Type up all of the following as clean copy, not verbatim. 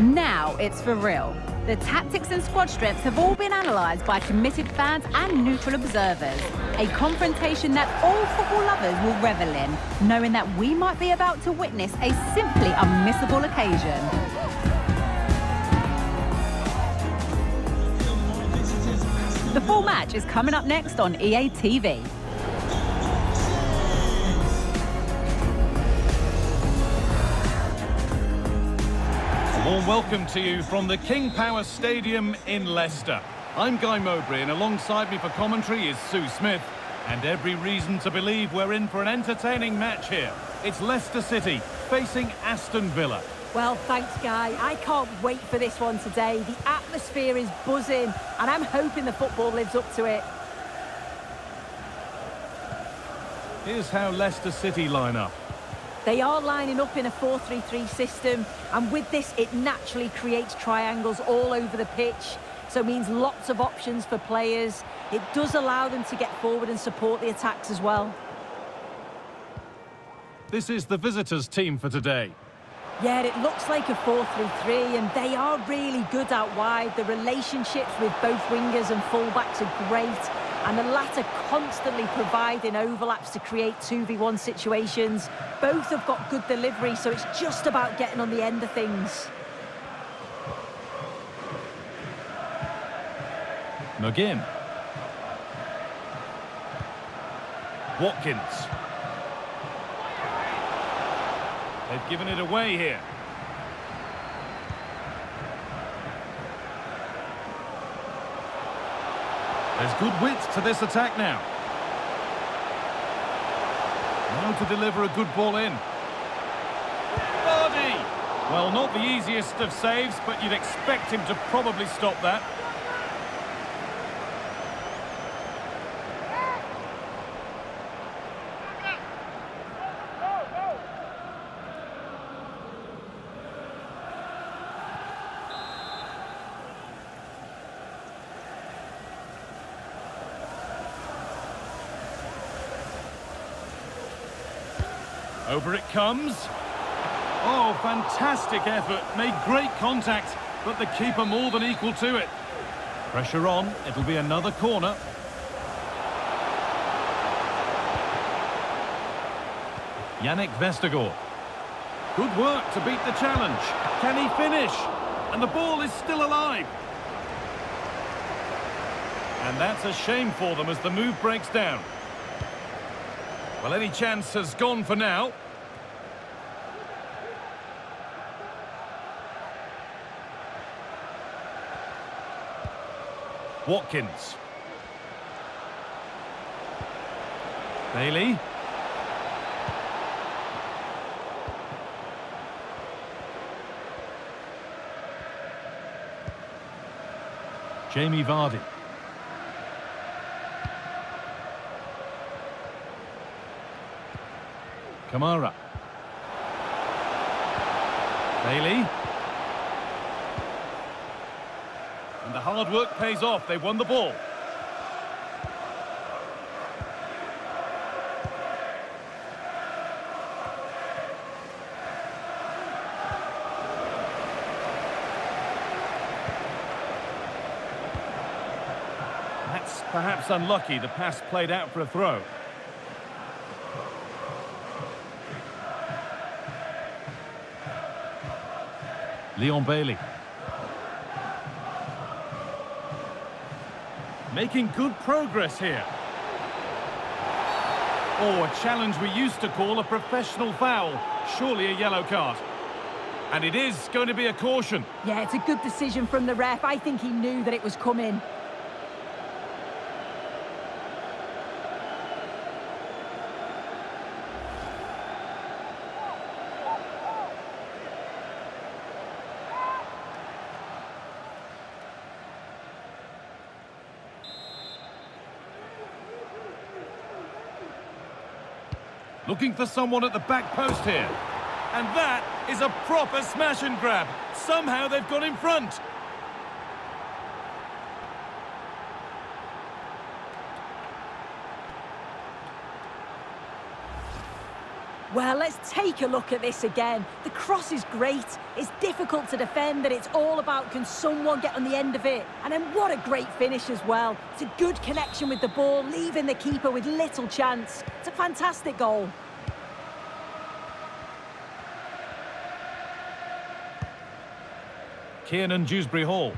Now it's for real. The tactics and squad strengths have all been analysed by committed fans and neutral observers. A confrontation that all football lovers will revel in, knowing that we might be about to witness a simply unmissable occasion. The full match is coming up next on EA TV. A warm welcome to you from the King Power Stadium in Leicester. I'm Guy Mowbray, and alongside me for commentary is Sue Smith. And every reason to believe we're in for an entertaining match here. It's Leicester City facing Aston Villa. Well, thanks, Guy. I can't wait for this one today. The atmosphere is buzzing, and I'm hoping the football lives up to it. Here's how Leicester City line up. They are lining up in a 4-3-3 system, and with this, it naturally creates triangles all over the pitch, so it means lots of options for players. It does allow them to get forward and support the attacks as well. This is the visitors' team for today. Yeah, it looks like a 4-3-3, and they are really good out wide. The relationships with both wingers and fullbacks are great, and the latter constantly providing overlaps to create 2v1 situations. Both have got good delivery, so it's just about getting on the end of things. McGinn. Watkins. They've given it away here. There's good width to this attack now. Now to deliver a good ball in. Vardy! Well, not the easiest of saves, but you'd expect him to probably stop that. Over it comes. Oh, fantastic effort. Made great contact, but the keeper more than equal to it. Pressure on. It'll be another corner. Yannick Vestergaard. Good work to beat the challenge. Can he finish? And the ball is still alive. And that's a shame for them as the move breaks down. Well, any chance has gone for now. Watkins. Bailey. Jamie Vardy. Kamara. Bailey. And the hard work pays off. They won the ball. That's perhaps unlucky. The pass played out for a throw. Leon Bailey. Making good progress here. Oh, a challenge we used to call a professional foul. Surely a yellow card. And it is going to be a caution. Yeah, it's a good decision from the ref. I think he knew that it was coming. Looking for someone at the back post here. And that is a proper smash and grab. Somehow they've got in front. Well, let's take a look at this again. The cross is great. It's difficult to defend, and it's all about can someone get on the end of it. And then what a great finish as well. It's a good connection with the ball, leaving the keeper with little chance. It's a fantastic goal. Kiernan Dewsbury-Hall.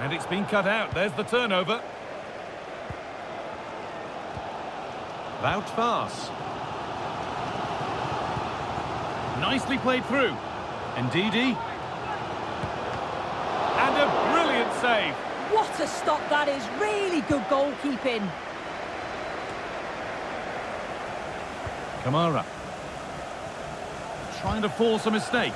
And it's been cut out. There's the turnover. Out pass. Nicely played through. Ndidi. And a brilliant save. What a stop that is. Really good goalkeeping. Kamara. Trying to force a mistake.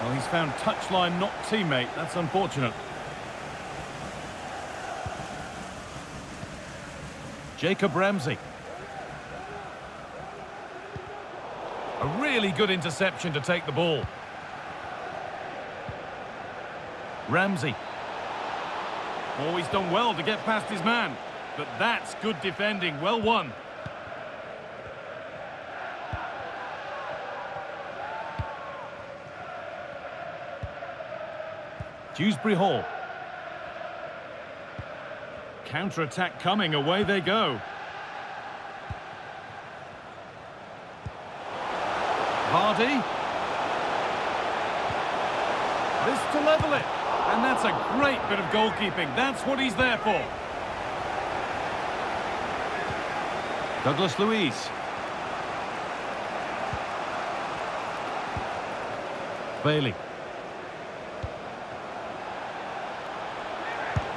Well, he's found touchline, not teammate. That's unfortunate. Jacob Ramsey. A really good interception to take the ball. Ramsey. Always done well to get past his man. But that's good defending. Well won. Dewsbury-Hall. Counter-attack coming, away they go. Vardy. This to level it. And that's a great bit of goalkeeping. That's what he's there for. Douglas Luiz. Bailey.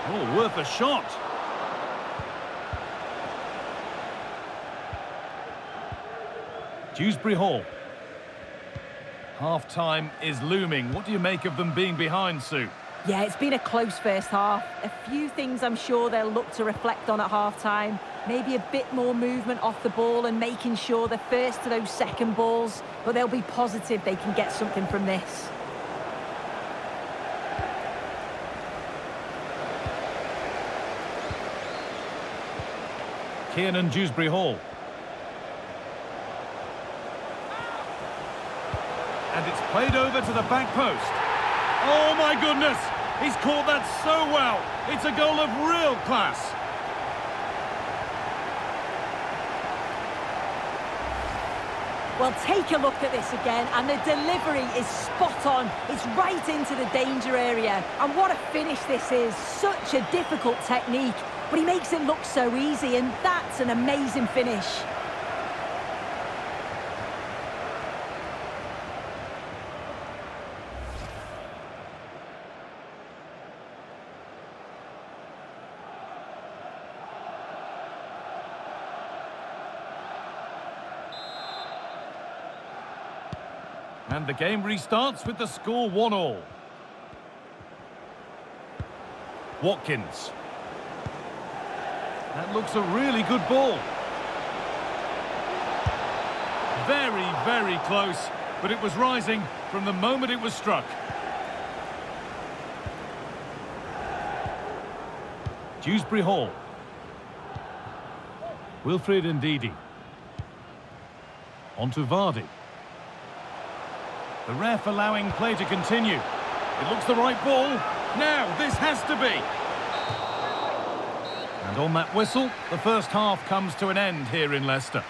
Oh, worth a shot. Dewsbury-Hall. Half-time is looming. What do you make of them being behind, Sue? Yeah, it's been a close first half. A few things I'm sure they'll look to reflect on at half-time. Maybe a bit more movement off the ball and making sure they're first to those second balls. But they'll be positive they can get something from this. Kiernan Dewsbury-Hall. And it's played over to the back post. Oh my goodness! He's caught that so well. It's a goal of real class. Well, take a look at this again, and the delivery is spot on. It's right into the danger area. And what a finish this is. Such a difficult technique. But he makes it look so easy, and that's an amazing finish. And the game restarts with the score 1-1. Watkins. That looks a really good ball. Very, very close, but it was rising from the moment it was struck. Dewsbury-Hall. Wilfried Ndidi. Onto Vardy. The ref allowing play to continue. It looks the right ball. Now, this has to be. And on that whistle, the first half comes to an end here in Leicester.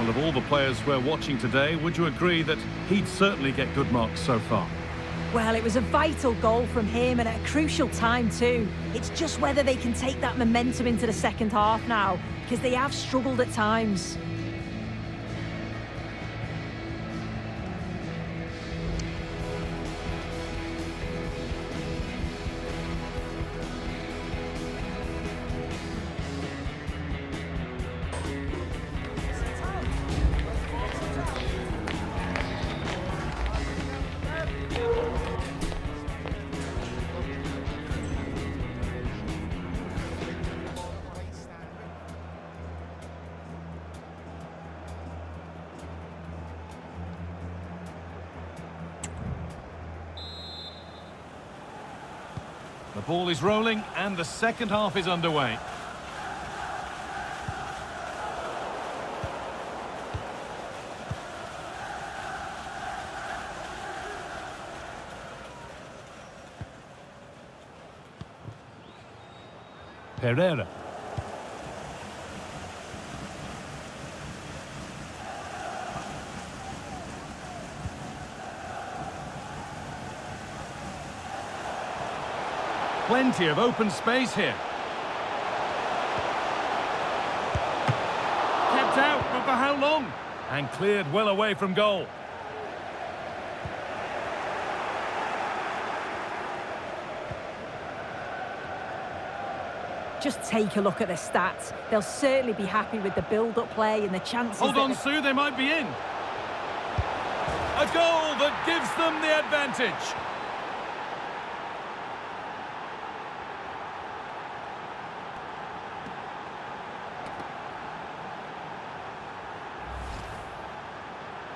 Well, of all the players we're watching today, would you agree that he'd certainly get good marks so far? Well, it was a vital goal from him and at a crucial time too. It's just whether they can take that momentum into the second half now, because they have struggled at times. Ball is rolling and the second half is underway. Pereira. Plenty of open space here. Kept out, but for how long? And cleared well away from goal. Just take a look at their stats. They'll certainly be happy with the build-up play and the chances. Hold on, Sue, they might be in. A goal that gives them the advantage.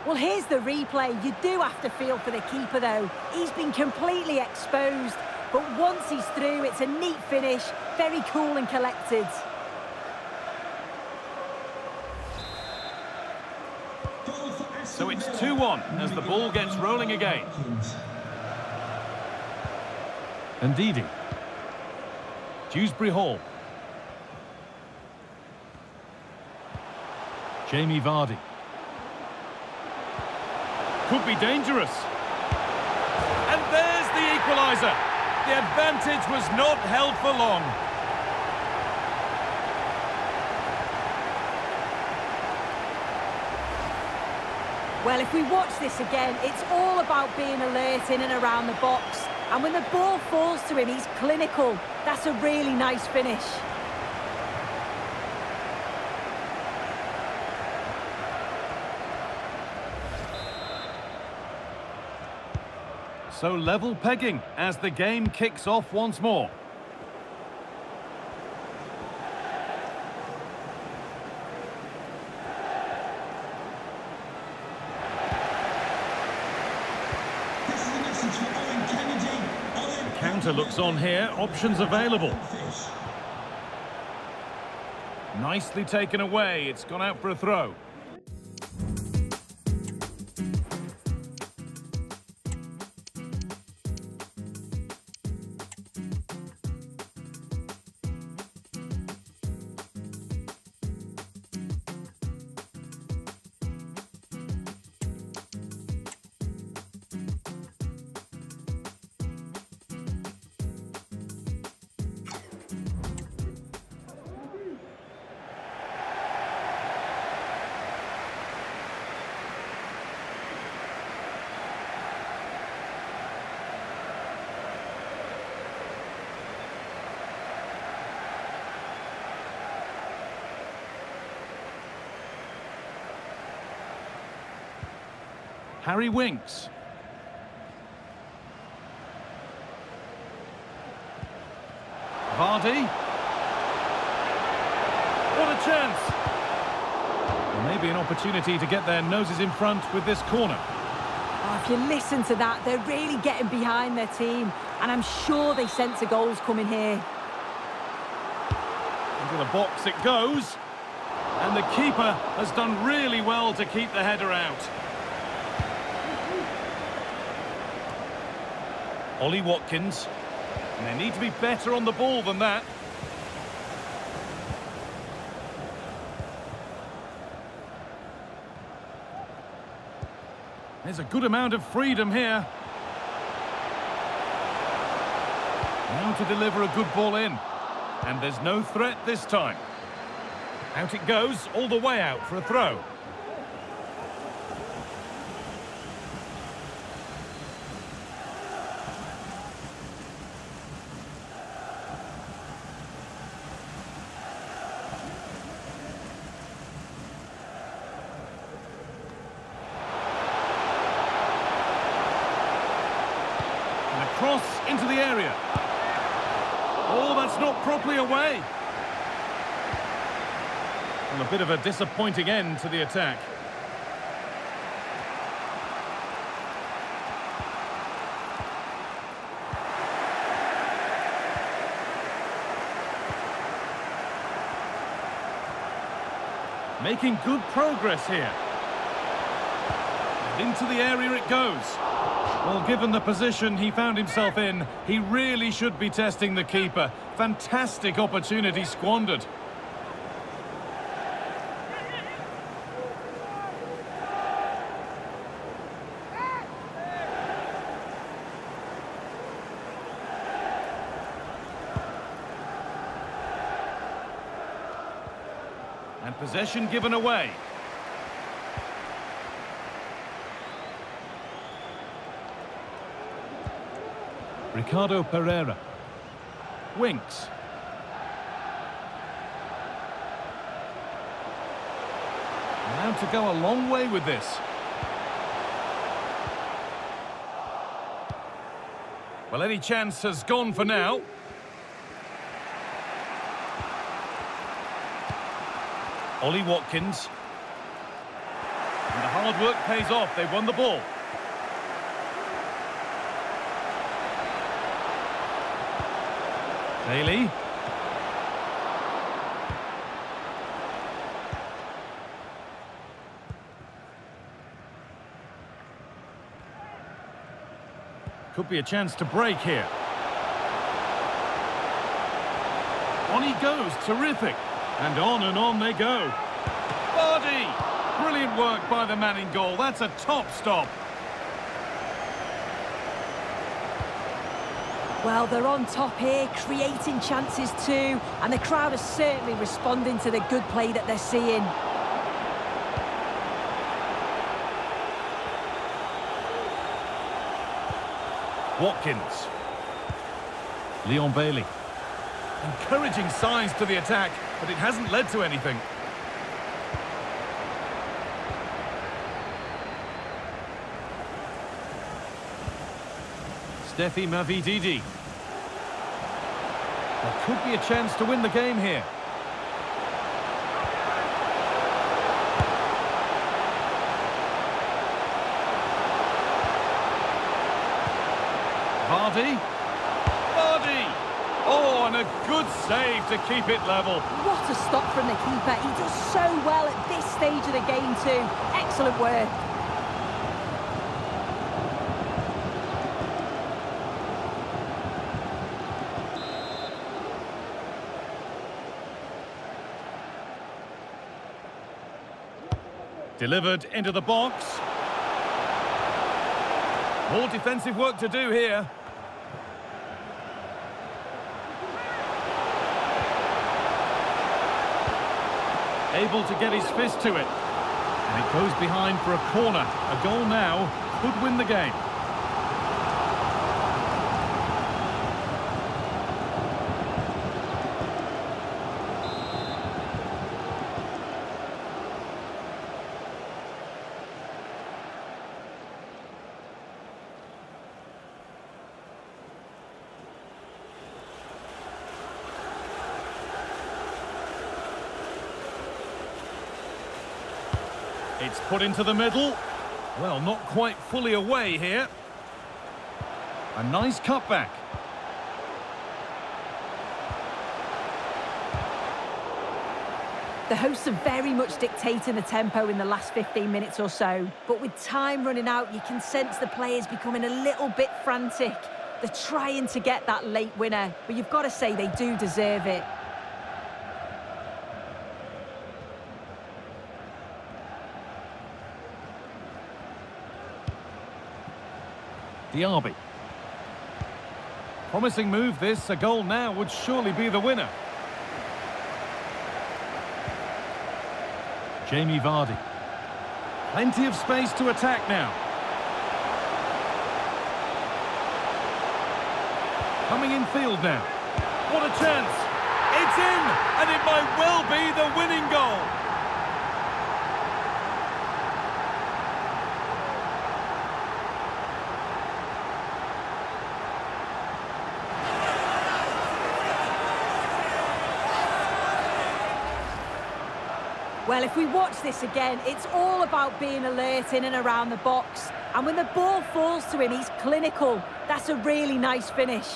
Well, here's the replay. You do have to feel for the keeper, though. He's been completely exposed. But once he's through, it's a neat finish, very cool and collected. So it's 2-1 as the ball gets rolling again. Ndidi. Dewsbury-Hall. Jamie Vardy. Could be dangerous. And there's the equaliser. The advantage was not held for long. Well, if we watch this again, it's all about being alert in and around the box. And when the ball falls to him, he's clinical. That's a really nice finish. So level pegging as the game kicks off once more. Counter looks on here, options available. Nicely taken away, it's gone out for a throw. Harry Winks. Vardy. What a chance! Maybe an opportunity to get their noses in front with this corner. Oh, if you listen to that, they're really getting behind their team. And I'm sure they sense a goal's coming here. Into the box it goes. And the keeper has done really well to keep the header out. Ollie Watkins, and they need to be better on the ball than that. There's a good amount of freedom here. Now to deliver a good ball in, and there's no threat this time. Out it goes, all the way out for a throw. Cross into the area. Oh, that's not properly away. And a bit of a disappointing end to the attack. Making good progress here. Into the area it goes. Well, given the position he found himself in, he really should be testing the keeper. Fantastic opportunity squandered. And possession given away. Ricardo Pereira. Winks. Now to go a long way with this. Well, any chance has gone for now. Ollie Watkins. And the hard work pays off. They've won the ball. Bailey. Could be a chance to break here. On he goes. Terrific. And on they go. Vardy! Brilliant work by the man in goal. That's a top stop. Well, they're on top here, creating chances too, and the crowd are certainly responding to the good play that they're seeing. Watkins. Leon Bailey. Encouraging signs to the attack, but it hasn't led to anything. Steffi Mavididi. There could be a chance to win the game here. Vardy. Oh, and a good save to keep it level. What a stop from the keeper. He does so well at this stage of the game too. Excellent work. Delivered into the box. More defensive work to do here. Able to get his fist to it. And it goes behind for a corner. A goal now could win the game. It's put into the middle. Well, not quite fully away here. A nice cutback. The hosts are very much dictating the tempo in the last 15 minutes or so. But with time running out, you can sense the players becoming a little bit frantic. They're trying to get that late winner, but you've got to say they do deserve it. Diaby. Promising move this, a goal now would surely be the winner. Jamie Vardy. Plenty of space to attack now. Coming in field now. What a chance! It's in! And it might well be the winning goal! Well, if we watch this again, it's all about being alert in and around the box. And when the ball falls to him, he's clinical. That's a really nice finish.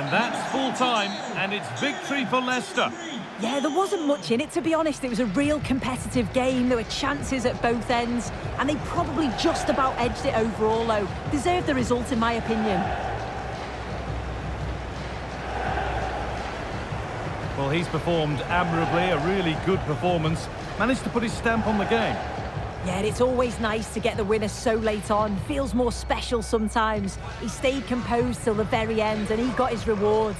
And that's full time, and it's victory for Leicester. Yeah, there wasn't much in it, to be honest. It was a real competitive game. There were chances at both ends, and they probably just about edged it overall, though. Deserved the result, in my opinion. Well, he's performed admirably, a really good performance. Managed to put his stamp on the game. Yeah, and it's always nice to get the winner so late on. Feels more special sometimes. He stayed composed till the very end, and he got his rewards.